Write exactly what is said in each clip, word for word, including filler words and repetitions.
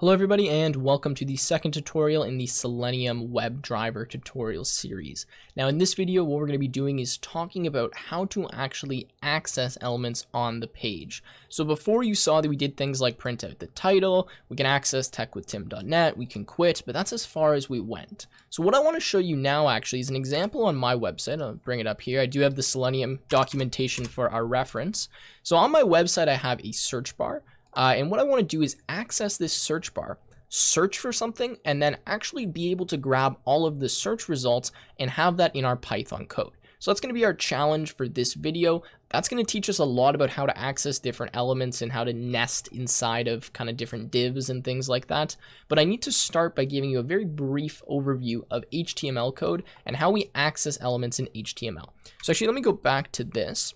Hello everybody and welcome to the second tutorial in the Selenium WebDriver tutorial series. Now in this video what we're going to be doing is talking about how to actually access elements on the page. So before you saw that we did things like print out the title, we can access tech with tim dot net, we can quit, but that's as far as we went. So what I want to show you now actually is an example on my website. I'll bring it up here. I do have the Selenium documentation for our reference. So on my website I have a search bar. Uh, and what I want to do is access this search bar, search for something, and then actually be able to grab all of the search results and have that in our Python code. So that's going to be our challenge for this video. That's going to teach us a lot about how to access different elements and how to nest inside of kind of different divs and things like that. But I need to start by giving you a very brief overview of H T M L code and how we access elements in H T M L. So actually, let me go back to this.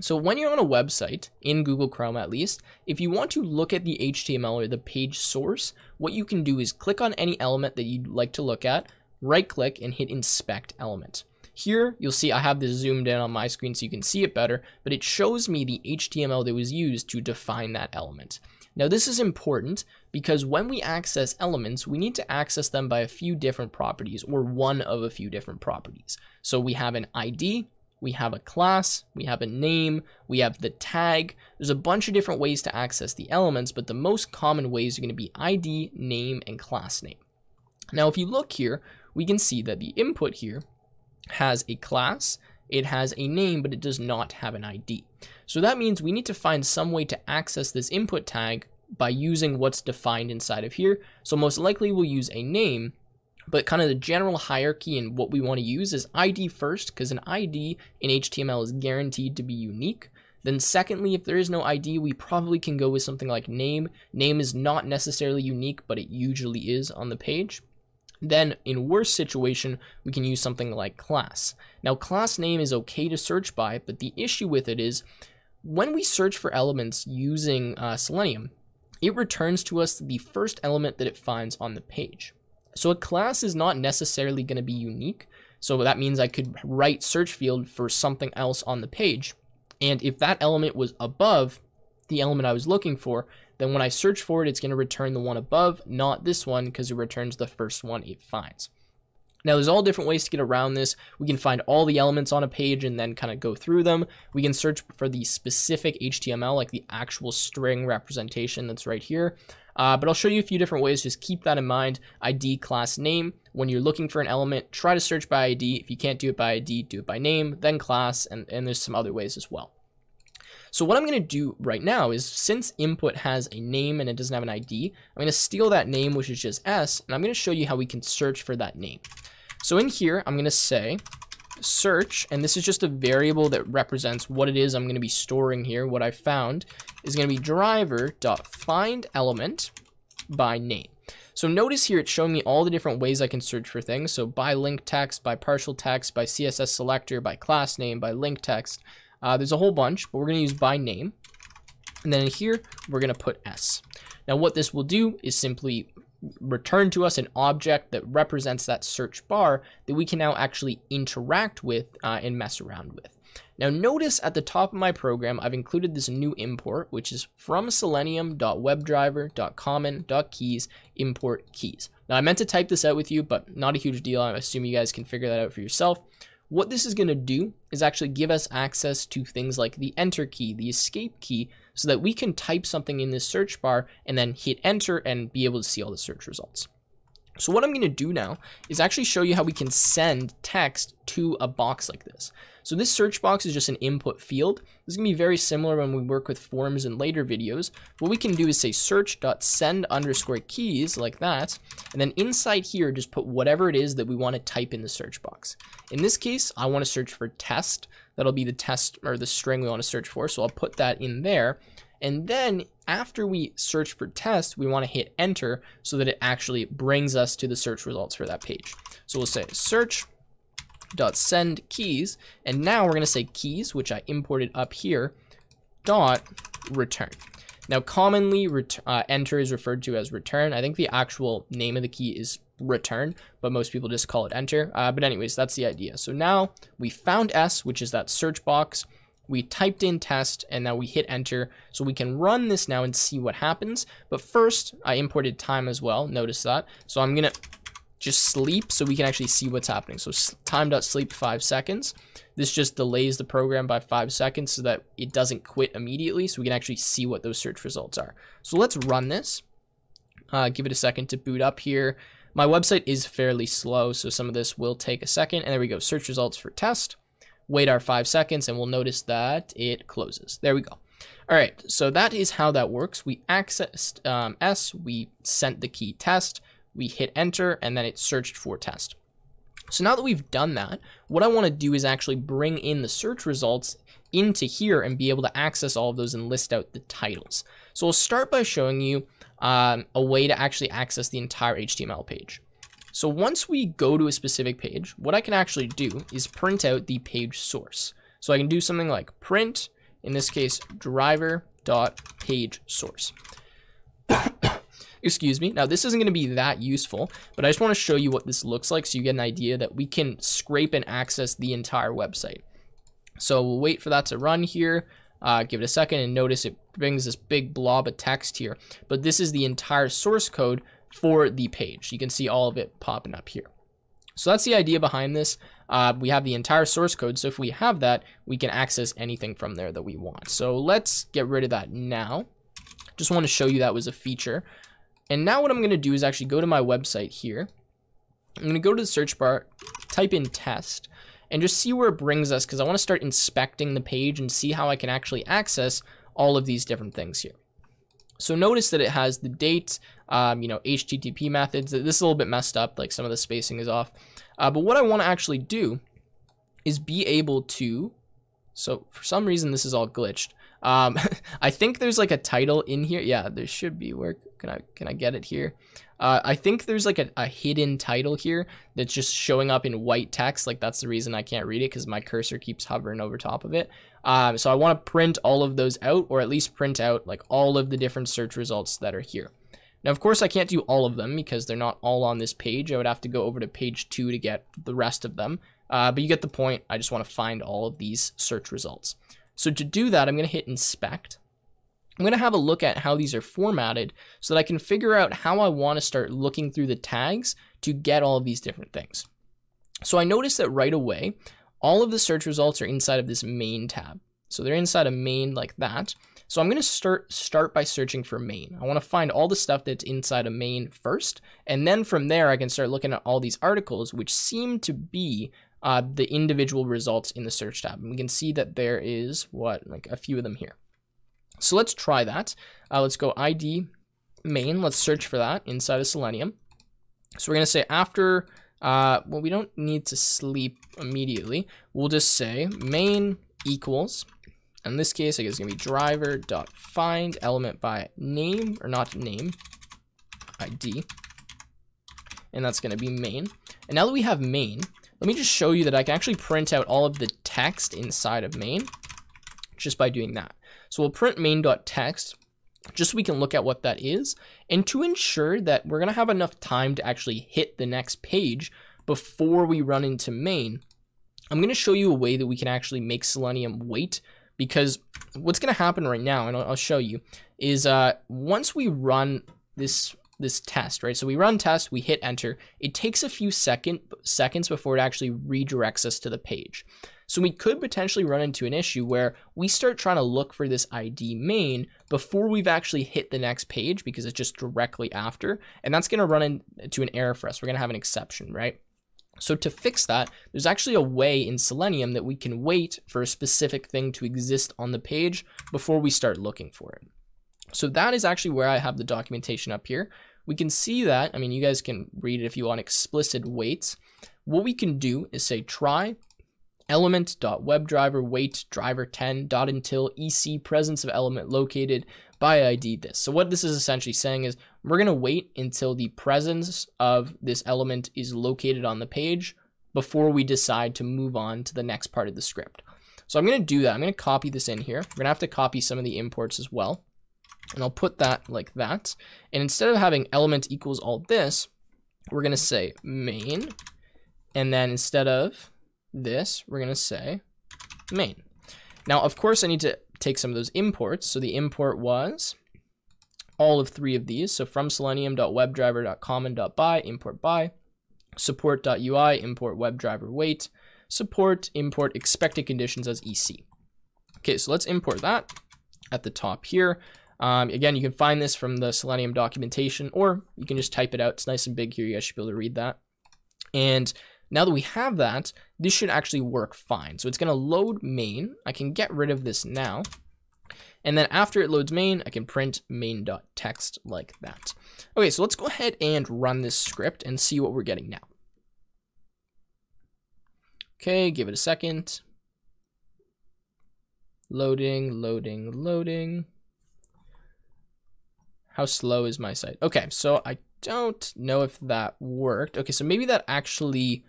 So when you're on a website, in Google Chrome at least, if you want to look at the H T M L or the page source, what you can do is click on any element that you'd like to look at, right click and hit inspect element. Here you'll see I have this zoomed in on my screen so you can see it better, but it shows me the H T M L that was used to define that element. Now this is important because when we access elements, we need to access them by a few different properties or one of a few different properties. So we have an I D. We have a class, we have a name, we have the tag. There's a bunch of different ways to access the elements, but the most common ways are going to be I D, name, and class name. Now, if you look here, we can see that the input here has a class, it has a name, but it does not have an I D. So that means we need to find some way to access this input tag by using what's defined inside of here. So most likely we'll use a name. But kind of the general hierarchy and what we want to use is I D first, because an I D in H T M L is guaranteed to be unique. Then secondly, if there is no I D, we probably can go with something like name. Name is not necessarily unique, but it usually is on the page. Then in worse situation, we can use something like class. Now class name is okay to search by, but the issue with it is when we search for elements using uh, Selenium, it returns to us the first element that it finds on the page. So a class is not necessarily going to be unique. So that means I could write search field for something else on the page. And if that element was above the element I was looking for, then when I search for it, it's going to return the one above, not this one, because it returns the first one it finds. Now there's all different ways to get around this. We can find all the elements on a page and then kind of go through them. We can search for the specific H T M L, like the actual string representation that's right here. Uh, but I'll show you a few different ways. Just keep that in mind. I D, class, name. When you're looking for an element, try to search by I D. If you can't do it by I D, do it by name, then class, and, and there's some other ways as well. So what I'm going to do right now is, since input has a name and it doesn't have an I D, I'm going to steal that name, which is just S, and I'm going to show you how we can search for that name. So in here, I'm going to say search, and this is just a variable that represents what it is I'm going to be storing here. What I found is going to be driver.findElement by name. So notice here, it's showing me all the different ways I can search for things. So by link text, by partial text, by C S S selector, by class name, by link text. Uh, there's a whole bunch, but we're going to use by name. And then in here, we're going to put S. Now what this will do is simply return to us an object that represents that search bar that we can now actually interact with uh, and mess around with. Now notice at the top of my program, I've included this new import, which is from selenium.webdriver.common.keys import keys. Now I meant to type this out with you, but not a huge deal. I assume you guys can figure that out for yourself. What this is going to do is actually give us access to things like the enter key, the escape key, so that we can type something in this search bar and then hit enter and be able to see all the search results. So what I'm going to do now is actually show you how we can send text to a box like this. So this search box is just an input field. This is going to be very similar when we work with forms in later videos. What we can do is say search.send underscore keys like that. And then inside here, just put whatever it is that we want to type in the search box. In this case, I want to search for test. That'll be the test or the string we want to search for. So I'll put that in there. And then after we search for test, we want to hit enter so that it actually brings us to the search results for that page. So we'll say search.send keys. And now we're going to say keys, which I imported up here, dot return. Now commonly ret uh, enter is referred to as return. I think the actual name of the key is return, but most people just call it enter. Uh, but anyways, that's the idea. So now we found S, which is that search box. We typed in test and now we hit enter. So we can run this now and see what happens. But first I imported time as well. Notice that. So I'm going to just sleep so we can actually see what's happening. So time.sleep five seconds. This just delays the program by five seconds so that it doesn't quit immediately. So we can actually see what those search results are. So let's run this. Uh, give it a second to boot up here. My website is fairly slow, so some of this will take a second. And there we go. Search results for test. Wait our five seconds and we'll notice that it closes. There we go. All right. So that is how that works. We accessed um, S, we sent the key test, we hit enter, and then it searched for test. So now that we've done that, what I want to do is actually bring in the search results into here and be able to access all of those and list out the titles. So I'll start by showing you um, a way to actually access the entire H T M L page. So once we go to a specific page, what I can actually do is print out the page source. So I can do something like print, in this case, driver.page source. Excuse me. Now this isn't going to be that useful, but I just want to show you what this looks like so you get an idea that we can scrape and access the entire website. So we'll wait for that to run here. Uh, give it a second and notice it brings this big blob of text here, but this is the entire source code for the page. You can see all of it popping up here. So that's the idea behind this. Uh, we have the entire source code. So if we have that, we can access anything from there that we want. So let's get rid of that now. Just want to show you that was a feature. And now what I'm going to do is actually go to my website here. I'm going to go to the search bar, type in test, and just see where it brings us, because I want to start inspecting the page and see how I can actually access all of these different things here. So notice that it has the date, um, you know, H T T P methods. This is a little bit messed up, like some of the spacing is off. Uh, but what I want to actually do is be able to, so for some reason this is all glitched. Um, I think there's like a title in here. Yeah, there should be. Where can I, can I get it here? Uh, I think there's like a, a hidden title here that's just showing up in white text. Like that's the reason I can't read it, because my cursor keeps hovering over top of it. Um, so I want to print all of those out, or at least print out like all of the different search results that are here. Now, of course I can't do all of them because they're not all on this page. I would have to go over to page two to get the rest of them. Uh, but you get the point. I just want to find all of these search results. So to do that, I'm going to hit inspect. I'm going to have a look at how these are formatted so that I can figure out how I want to start looking through the tags to get all of these different things. So I noticed that right away, all of the search results are inside of this main tab. So they're inside a main like that. So I'm going to start start by searching for main. I want to find all the stuff that's inside a main first. And then from there, I can start looking at all these articles, which seem to be Uh, the individual results in the search tab. And we can see that there is what, like a few of them here. So let's try that. Uh, let's go I D main. Let's search for that inside of Selenium. So we're going to say after, uh, well, we don't need to sleep immediately. We'll just say main equals, in this case, I guess it's going to be driver.find element by name or not name I D. And that's going to be main. And now that we have main, let me just show you that I can actually print out all of the text inside of main just by doing that. So we'll print main.text just so we can look at what that is. And to ensure that we're going to have enough time to actually hit the next page before we run into main, I'm going to show you a way that we can actually make Selenium wait, because what's going to happen right now, and I'll show you, is uh, once we run this this test, right? So we run test, we hit enter. It takes a few second, seconds before it actually redirects us to the page. So we could potentially run into an issue where we start trying to look for this I D main before we've actually hit the next page, because it's just directly after, and that's going to run into an error for us. We're going to have an exception, right? So to fix that, there's actually a way in Selenium that we can wait for a specific thing to exist on the page before we start looking for it. So that is actually where I have the documentation up here. We can see that, I mean, you guys can read it if you want explicit waits. What we can do is say try element.webdriverWait driver ten dot until E C presence of element located by I D this. So what this is essentially saying is we're going to wait until the presence of this element is located on the page before we decide to move on to the next part of the script. So I'm going to do that. I'm going to copy this in here. We're going to have to copy some of the imports as well. And I'll put that like that. And instead of having element equals all this, we're going to say main. And then instead of this, we're going to say main. Now, of course, I need to take some of those imports. So the import was all of three of these. So from selenium.webdriver.common.by, import by, support.ui, import WebDriverWait, support, import expected conditions as E C. Okay, so let's import that at the top here. Um, again, you can find this from the Selenium documentation, or you can just type it out. It's nice and big here. You guys should be able to read that. And now that we have that, this should actually work fine. So it's going to load main. I can get rid of this now. And then after it loads main, I can print main.text like that. Okay, so let's go ahead and run this script and see what we're getting now. Okay, give it a second. Loading, loading, loading. How slow is my site? Okay, so I don't know if that worked. Okay, so maybe that actually,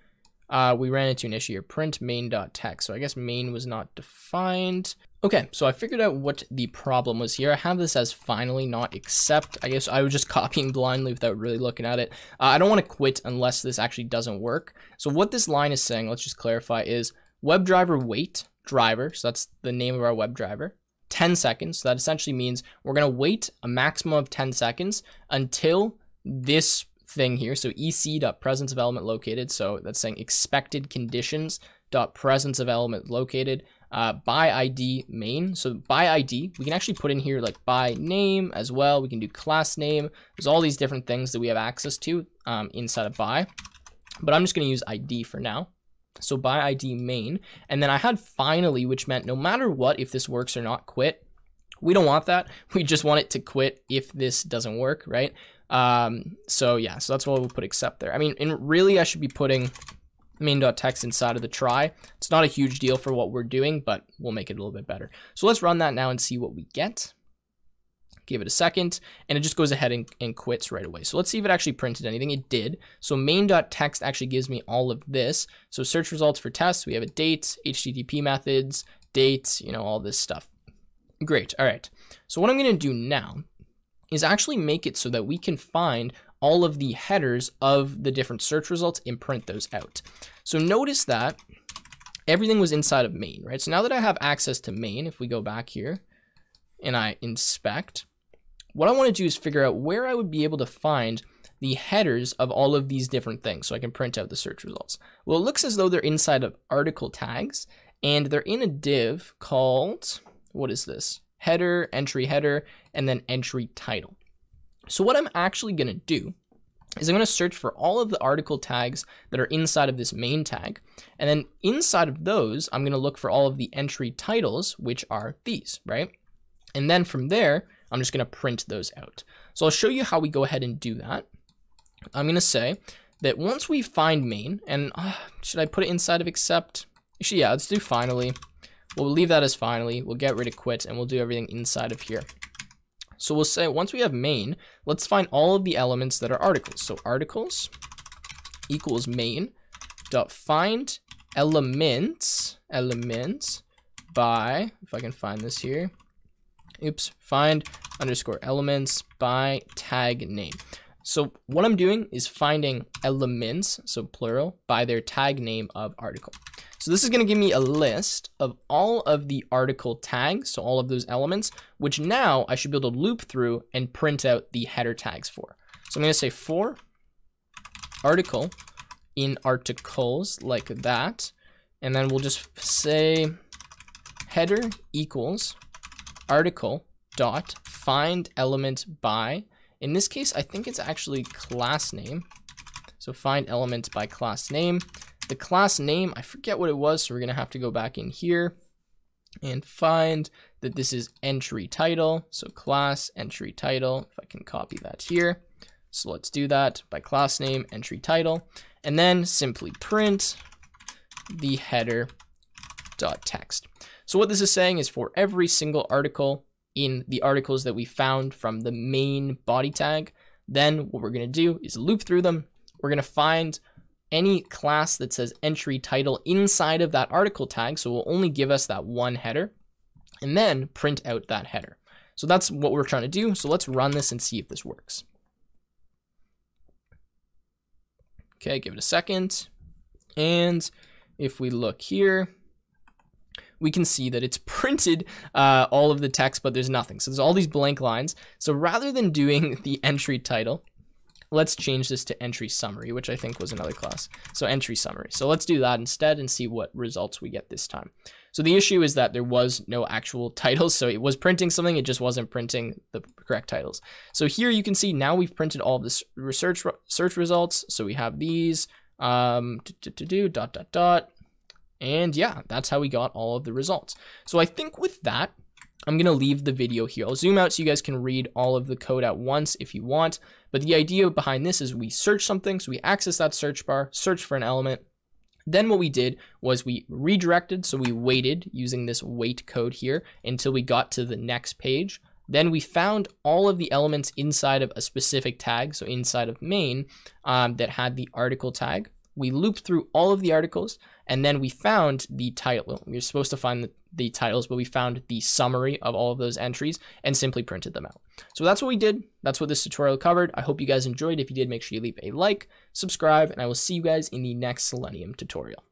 uh, we ran into an issue here. Print main.text. So I guess main was not defined. Okay, so I figured out what the problem was here. I have this as finally, not except. I guess I was just copying blindly without really looking at it. Uh, I don't want to quit unless this actually doesn't work. So what this line is saying, let's just clarify, is WebDriverWait driver. So that's the name of our web driver. ten seconds. So that essentially means we're going to wait a maximum of ten seconds until this thing here. So E C.presence of element located. So that's saying expected conditions.presence of element located. Uh, by I D main. So by I D, we can actually put in here like by name as well. We can do class name. There's all these different things that we have access to um, inside of by, but I'm just going to use I D for now. So by I D main, and then I had finally, which meant no matter what, if this works or not, quit. We don't want that. We just want it to quit if this doesn't work, right? Um, so yeah, so that's why we'll put except there. I mean, and really I should be putting main.text inside of the try. It's not a huge deal for what we're doing, but we'll make it a little bit better. So let's run that now and see what we get. Give it a second, and it just goes ahead and, and quits right away. So let's see if it actually printed anything. It did. So main.text actually gives me all of this. So search results for tests, we have a date, H T T P methods, dates, you know, all this stuff. Great. All right. So what I'm going to do now is actually make it so that we can find all of the headers of the different search results and print those out. So notice that everything was inside of main, right? So now that I have access to main, if we go back here and I inspect, what I want to do is figure out where I would be able to find the headers of all of these different things so I can print out the search results. Well, it looks as though they're inside of article tags, and they're in a div called, what is this? Header, entry header, and then entry title. So what I'm actually going to do is I'm going to search for all of the article tags that are inside of this main tag. And then inside of those, I'm going to look for all of the entry titles, which are these, right? And then from there, I'm just going to print those out. So I'll show you how we go ahead and do that. I'm going to say that once we find main, and uh, should I put it inside of except? Actually, yeah, let's do finally. We'll leave that as finally. We'll get rid of quit, and we'll do everything inside of here. So we'll say once we have main, let's find all of the elements that are articles. So articles equals main dot find elements, elements by, if I can find this here, oops, find underscore elements by tag name. So what I'm doing is finding elements, so plural, by their tag name of article. So this is going to give me a list of all of the article tags, so all of those elements, which now I should be able to loop through and print out the header tags for. So I'm going to say for article in articles like that, and then we'll just say header equals article dot find element by. In this case, I think it's actually class name. So find element by class name. The class name, I forget what it was, so we're gonna have to go back in here and find that this is entry title. So class entry title, if I can copy that here. So let's do that by class name, entry title, and then simply print the header dot text. So what this is saying is for every single article in the articles that we found from the main body tag, then what we're gonna do is loop through them. We're gonna find any class that says entry title inside of that article tag, so we'll only give us that one header, and then print out that header. So that's what we're trying to do. So let's run this and see if this works. Okay, give it a second. And if we look here, we can see that it's printed uh, all of the text, but there's nothing. So there's all these blank lines. So rather than doing the entry title, let's change this to entry summary, which I think was another class. So entry summary. So let's do that instead and see what results we get this time. So the issue is that there was no actual title. So it was printing something, it just wasn't printing the correct titles. So here you can see now we've printed all of the research search results. So we have these um, do, do, do, dot, dot, dot. And yeah, that's how we got all of the results. So I think with that, I'm going to leave the video here. I'll zoom out so you guys can read all of the code at once if you want. But the idea behind this is we search something. So we access that search bar, search for an element. Then what we did was we redirected. So we waited using this wait code here until we got to the next page. Then we found all of the elements inside of a specific tag. So inside of main um, that had the article tag. We looped through all of the articles, and then we found the title. We were supposed to find the, the titles, but we found the summary of all of those entries and simply printed them out. So that's what we did. That's what this tutorial covered. I hope you guys enjoyed. If you did, make sure you leave a like, subscribe, and I will see you guys in the next Selenium tutorial.